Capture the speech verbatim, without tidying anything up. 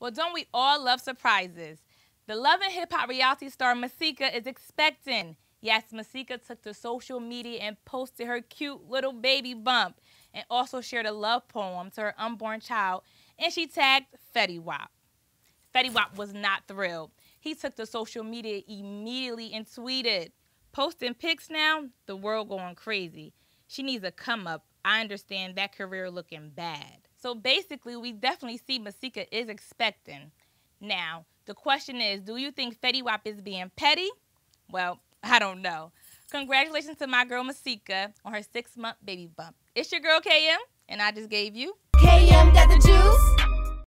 Well, don't we all love surprises? The Love and Hip Hop reality star Masika is expecting. Yes, Masika took to social media and posted her cute little baby bump and also shared a love poem to her unborn child, and she tagged Fetty Wap. Fetty Wap was not thrilled. He took to social media immediately and tweeted, "Posting pics now? The world going crazy. She needs a come up. I understand that career looking bad." So basically, we definitely see Masika is expecting. Now, the question is, do you think Fetty Wap is being petty? Well, I don't know. Congratulations to my girl Masika on her six month baby bump. It's your girl K M, and I just gave you K M got the juice.